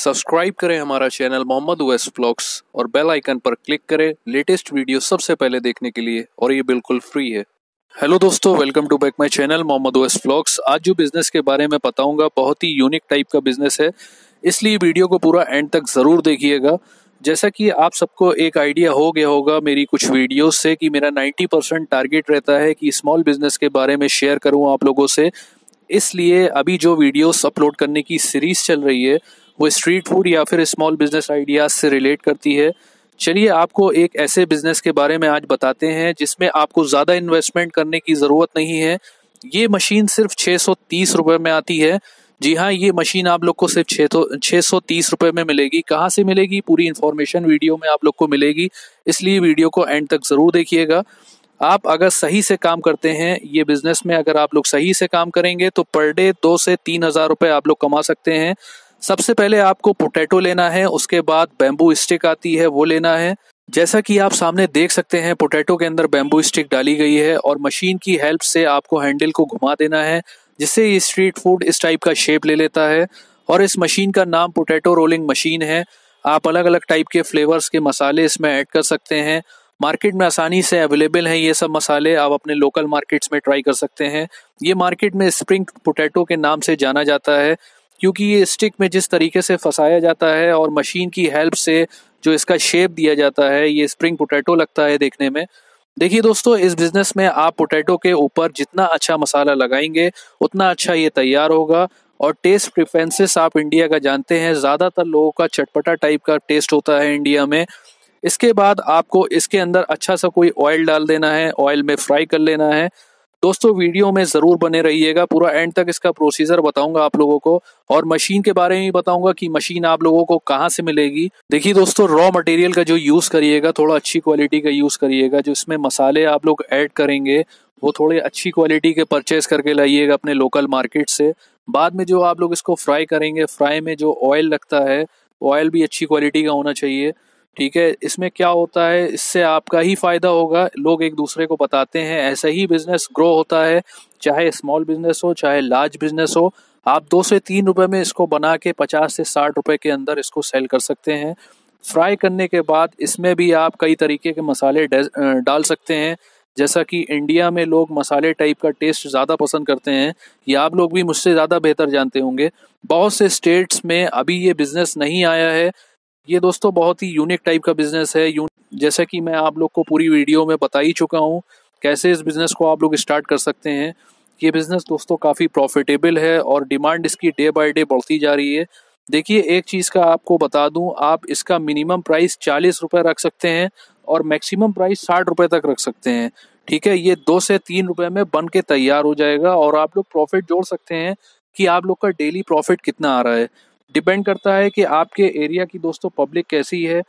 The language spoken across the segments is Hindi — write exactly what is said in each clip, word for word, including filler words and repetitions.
सब्सक्राइब करें हमारा चैनल मोहम्मद उवैस व्लॉग्स और बेल आइकन पर क्लिक करें लेटेस्ट वीडियो सबसे पहले देखने के लिए, और ये बिल्कुल फ्री है। हेलो दोस्तों, welcome to back my channel Mohammad Uwais vlogs. आज जो बिजनेस के बारे में बताऊंगा बहुत ही यूनिक टाइप का बिजनेस है, इसलिए वीडियो को पूरा एंड तक जरूर देखिएगा। जैसा कि आप सबको एक आइडिया हो गया होगा मेरी कुछ वीडियोस से कि मेरा नब्बे परसेंट टारगेट रहता है कि स्मॉल बिजनेस के बारे में शेयर करूं आप लोगों से। इसलिए अभी जो वीडियोस अपलोड करने की सीरीज चल रही है वो स्ट्रीट फूड या फिर स्मॉल बिजनेस आइडियाज से रिलेट करती है। चलिए आपको एक ऐसे बिजनेस के बारे में आज बताते हैं जिसमें आपको ज़्यादा इन्वेस्टमेंट करने की ज़रूरत नहीं है। ये मशीन सिर्फ छः सौ तीस रुपये में आती है। जी हाँ, ये मशीन आप लोग को सिर्फ छः तो छः सौ तीस रुपये में मिलेगी। कहाँ से मिलेगी, पूरी इन्फॉर्मेशन वीडियो में आप लोग को मिलेगी, इसलिए वीडियो को एंड तक ज़रूर देखिएगा। आप अगर सही से काम करते हैं, ये बिज़नेस में अगर आप लोग सही से काम करेंगे तो पर डे दो से तीन हज़ार रुपये आप लोग कमा सकते हैं। सबसे पहले आपको पोटैटो लेना है, उसके बाद बैम्बू स्टिक आती है वो लेना है। जैसा कि आप सामने देख सकते हैं पोटैटो के अंदर बैम्बू स्टिक डाली गई है और मशीन की हेल्प से आपको हैंडल को घुमा देना है, जिससे ये स्ट्रीट फूड इस टाइप का शेप ले लेता है। और इस मशीन का नाम पोटैटो रोलिंग मशीन है। आप अलग अलग टाइप के फ्लेवर्स के मसाले इसमें ऐड कर सकते हैं। मार्केट में आसानी से अवेलेबल हैं ये सब मसाले, आप अपने लोकल मार्केट्स में ट्राई कर सकते हैं। ये मार्केट में स्प्रिंग पोटैटो के नाम से जाना जाता है, क्योंकि ये स्टिक में जिस तरीके से फंसाया जाता है और मशीन की हेल्प से जो इसका शेप दिया जाता है, ये स्प्रिंग पोटैटो लगता है देखने में। देखिए दोस्तों, इस बिज़नेस में आप पोटैटो के ऊपर जितना अच्छा मसाला लगाएंगे उतना अच्छा ये तैयार होगा। और टेस्ट प्रेफरेंसेस आप इंडिया का जानते हैं, ज़्यादातर लोगों का चटपटा टाइप का टेस्ट होता है इंडिया में। इसके बाद आपको इसके अंदर अच्छा सा कोई ऑयल डाल देना है, ऑयल में फ्राई कर लेना है। दोस्तों वीडियो में ज़रूर बने रहिएगा, पूरा एंड तक इसका प्रोसीजर बताऊंगा आप लोगों को, और मशीन के बारे में भी बताऊंगा कि मशीन आप लोगों को कहां से मिलेगी। देखिए दोस्तों, रॉ मटेरियल का जो यूज़ करिएगा थोड़ा अच्छी क्वालिटी का यूज़ करिएगा। जो इसमें मसाले आप लोग ऐड करेंगे वो थोड़े अच्छी क्वालिटी के परचेज़ करके लाइएगा अपने लोकल मार्केट से। बाद में जो आप लोग इसको फ्राई करेंगे, फ्राई में जो ऑयल लगता है ऑयल भी अच्छी क्वालिटी का होना चाहिए। ठीक है, इसमें क्या होता है, इससे आपका ही फ़ायदा होगा, लोग एक दूसरे को बताते हैं। ऐसा ही बिज़नेस ग्रो होता है, चाहे स्मॉल बिज़नेस हो चाहे लार्ज बिज़नेस हो। आप दो से तीन रुपए में इसको बना के पचास से साठ रुपए के अंदर इसको सेल कर सकते हैं। फ्राई करने के बाद इसमें भी आप कई तरीके के मसाले डाल सकते हैं। जैसा कि इंडिया में लोग मसाले टाइप का टेस्ट ज़्यादा पसंद करते हैं, ये आप लोग भी मुझसे ज़्यादा बेहतर जानते होंगे। बहुत से स्टेट्स में अभी ये बिज़नेस नहीं आया है। ये दोस्तों बहुत ही यूनिक टाइप का बिज़नेस है। जैसा कि मैं आप लोग को पूरी वीडियो में बता ही चुका हूँ कैसे इस बिज़नेस को आप लोग स्टार्ट कर सकते हैं। ये बिज़नेस दोस्तों काफ़ी प्रॉफिटेबल है और डिमांड इसकी डे बाय डे बढ़ती जा रही है। देखिए एक चीज़ का आपको बता दूँ, आप इसका मिनिमम प्राइस चालीस रुपये रख सकते हैं और मैक्सिमम प्राइस साठ रुपये तक रख सकते हैं। ठीक है, ये दो से तीन रुपये में बन के तैयार हो जाएगा और आप लोग प्रॉफिट जोड़ सकते हैं कि आप लोग का डेली प्रॉफिट कितना आ रहा है। डिपेंड करता है कि आपके एरिया की दोस्तों पब्लिक कैसी है।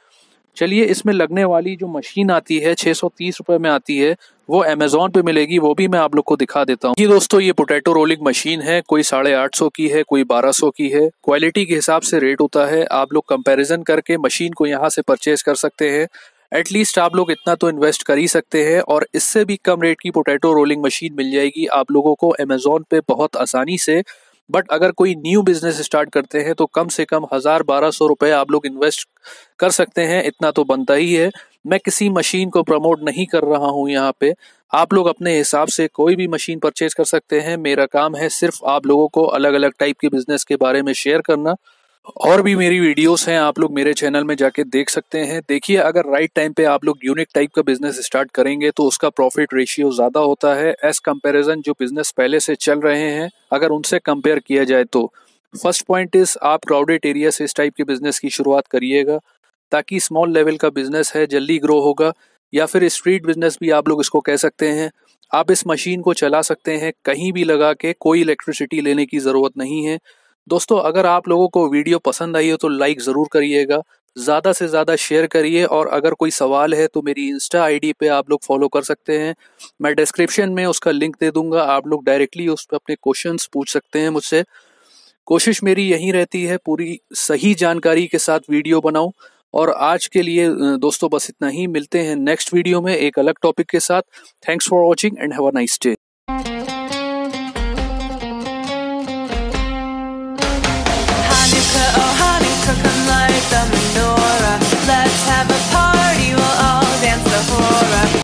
चलिए, इसमें लगने वाली जो मशीन आती है छः सौ तीस रुपए में आती है, वो अमेज़ॉन पे मिलेगी, वो भी मैं आप लोग को दिखा देता हूँ। ये दोस्तों ये पोटैटो रोलिंग मशीन है, कोई साढ़े आठ सौ की है कोई बारह सौ की है, क्वालिटी के हिसाब से रेट होता है। आप लोग कंपेरिजन करके मशीन को यहाँ से परचेज कर सकते हैं। एटलीस्ट आप लोग इतना तो इन्वेस्ट कर ही सकते हैं और इससे भी कम रेट की पोटैटो रोलिंग मशीन मिल जाएगी आप लोगों को अमेज़ॉन पे बहुत आसानी से। बट अगर कोई न्यू बिजनेस स्टार्ट करते हैं तो कम से कम हज़ार बारह सौ रुपये आप लोग इन्वेस्ट कर सकते हैं, इतना तो बनता ही है। मैं किसी मशीन को प्रमोट नहीं कर रहा हूँ यहाँ पे, आप लोग अपने हिसाब से कोई भी मशीन परचेज कर सकते हैं। मेरा काम है सिर्फ आप लोगों को अलग अलग टाइप के बिजनेस के बारे में शेयर करना। और भी मेरी वीडियोस हैं, आप लोग मेरे चैनल में जाके देख सकते हैं। देखिए, अगर राइट टाइम पे आप लोग यूनिक टाइप का बिजनेस स्टार्ट करेंगे तो उसका प्रॉफिट रेशियो ज़्यादा होता है एज कंपैरिजन जो बिजनेस पहले से चल रहे हैं अगर उनसे कंपेयर किया जाए तो। फर्स्ट पॉइंट इज़, आप क्राउडेड एरिया से इस टाइप के बिजनेस की शुरुआत करिएगा ताकि स्मॉल लेवल का बिजनेस है, जल्दी ग्रो होगा, या फिर स्ट्रीट बिजनेस भी आप लोग इसको कह सकते हैं। आप इस मशीन को चला सकते हैं कहीं भी लगा के, कोई इलेक्ट्रिसिटी लेने की ज़रूरत नहीं है। दोस्तों अगर आप लोगों को वीडियो पसंद आई हो तो लाइक ज़रूर करिएगा, ज़्यादा से ज़्यादा शेयर करिए, और अगर कोई सवाल है तो मेरी इंस्टा आईडी पे आप लोग फॉलो कर सकते हैं। मैं डिस्क्रिप्शन में उसका लिंक दे दूंगा, आप लोग डायरेक्टली उस पर अपने क्वेश्चंस पूछ सकते हैं मुझसे। कोशिश मेरी यही रहती है पूरी सही जानकारी के साथ वीडियो बनाऊँ। और आज के लिए दोस्तों बस इतना ही, मिलते हैं नेक्स्ट वीडियो में एक अलग टॉपिक के साथ। Thanks for watching and have a nice day. Oh